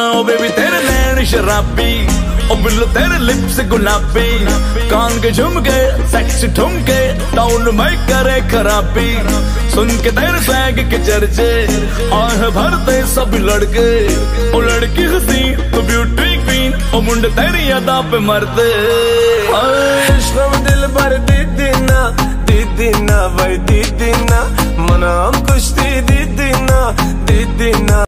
ओ baby तेरे नैन शराबी, ओ बिल्लो तेरे लिप्स गुलाबी, कान के झुमके सेक्सी ठुमके टाउन में करे खराबी। सुन के तेरे स्वैग के चर्चे और भरते सब लड़के, ओ लड़की हसी तो ब्यूटी क्वीन, ओ मुंडे तेरी अदा पे मरते। दिल भर दीदी ना वही दीदी ना, मना हम कुछ दीदी ना दीदी ना।